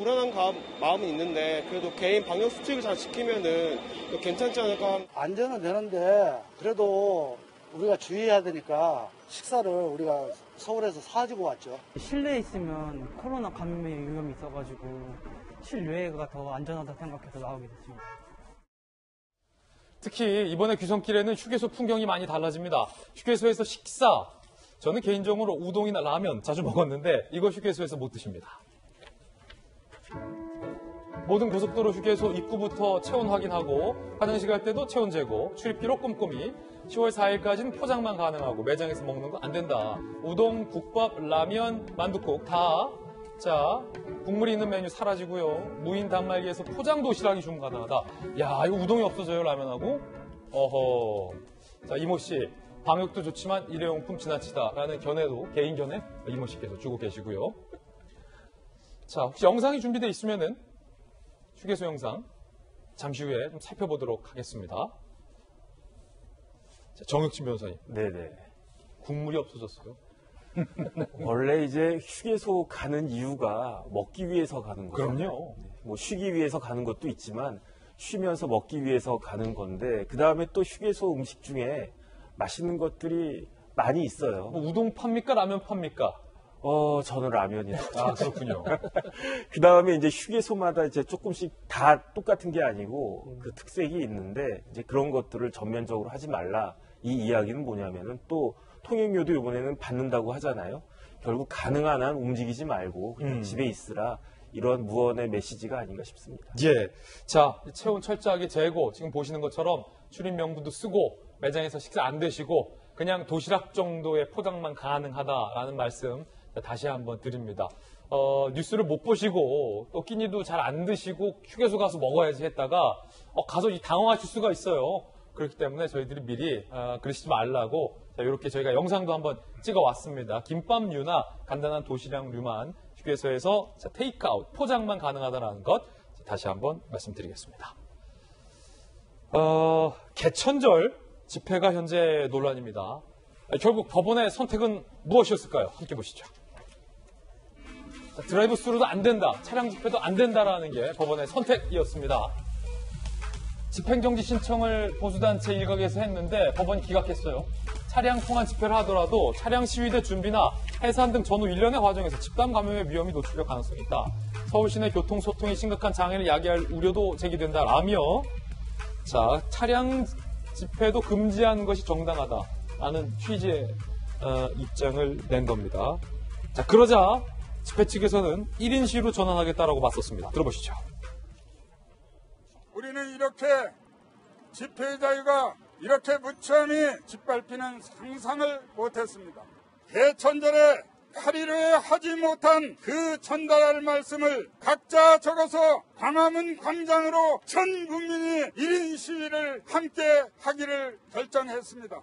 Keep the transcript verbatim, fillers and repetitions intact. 불안한 감, 마음은 있는데 그래도 개인 방역 수칙을 잘 지키면은 또 괜찮지 않을까. 안전은 되는데 그래도 우리가 주의해야 되니까 식사를 우리가 서울에서 사가지고 왔죠. 실내에 있으면 코로나 감염의 위험이 있어가지고 실외가 더 안전하다 생각해서 나오게 됐습니다. 특히 이번에 귀성길에는 휴게소 풍경이 많이 달라집니다. 휴게소에서 식사, 저는 개인적으로 우동이나 라면 자주 먹었는데 이거 휴게소에서 못 드십니다. 모든 고속도로 휴게소 입구부터 체온 확인하고 화장실 갈 때도 체온 재고, 출입기로 꼼꼼히, 시월 사일까지는 포장만 가능하고 매장에서 먹는 거 안 된다. 우동, 국밥, 라면, 만둣국 다. 자, 국물이 있는 메뉴 사라지고요. 무인 단말기에서 포장 도시락이 좀 가능하다. 야, 이거 우동이 없어져요, 라면하고. 어허. 자, 이모 씨. 방역도 좋지만 일회용품 지나치다라는 견해도, 개인 견해 이모 씨께서 주고 계시고요. 자, 혹시 영상이 준비되어 있으면은 휴게소 영상 잠시 후에 좀 살펴보도록 하겠습니다. 자, 정혁진 변호사님. 네네. 국물이 없어졌어요. 원래 이제 휴게소 가는 이유가 먹기 위해서 가는 거예요. 그럼요. 뭐 쉬기 위해서 가는 것도 있지만 쉬면서 먹기 위해서 가는 건데 그 다음에 또 휴게소 음식 중에 맛있는 것들이 많이 있어요. 뭐 우동 팝니까? 라면 팝니까? 어, 저는 라면이요. 아, 그렇군요. 그 다음에 이제 휴게소마다 이제 조금씩 다 똑같은 게 아니고 그 특색이 있는데 이제 그런 것들을 전면적으로 하지 말라. 이 이야기는 뭐냐면은 또 통행료도 이번에는 받는다고 하잖아요. 결국 가능한 한 움직이지 말고 그냥 음. 집에 있으라. 이런 무언의 메시지가 아닌가 싶습니다. 예. 자, 체온 철저하게 재고 지금 보시는 것처럼 출입 명부도 쓰고 매장에서 식사 안 드시고 그냥 도시락 정도의 포장만 가능하다라는 말씀 다시 한번 드립니다. 어, 뉴스를 못 보시고 또 끼니도 잘 안 드시고 휴게소 가서 먹어야지 했다가 어, 가서 당황하실 수가 있어요. 그렇기 때문에 저희들이 미리 어, 그러시지 말라고 자, 이렇게 저희가 영상도 한번 찍어왔습니다. 김밥류나 간단한 도시락류만 휴게소에서 자, 테이크아웃, 포장만 가능하다는 것 자, 다시 한번 말씀드리겠습니다. 어, 개천절 집회가 현재 논란입니다. 결국 법원의 선택은 무엇이었을까요? 함께 보시죠. 자, 드라이브 스루도 안 된다, 차량 집회도 안 된다라는 게 법원의 선택이었습니다. 집행정지 신청을 보수단체 일각에서 했는데 법원이 기각했어요. 차량 통한 집회를 하더라도 차량 시위대 준비나 해산 등 전후 일련의 과정에서 집단 감염의 위험이 노출될 가능성이 있다. 서울시내 교통소통이 심각한 장애를 야기할 우려도 제기된다라며 자, 차량 집회도 금지하는 것이 정당하다라는 취지의 어, 입장을 낸 겁니다. 자, 그러자 집회 측에서는 일인 시위로 전환하겠다라고 맞섰습니다. 들어보시죠. 우리는 이렇게 집회 자유가 이렇게 무참히 짓밟히는 상상을 못했습니다. 개천절에 파리를 하지 못한 그 전달할 말씀을 각자 적어서 광화문 광장으로 전 국민이 일인 시위를 함께 하기를 결정했습니다.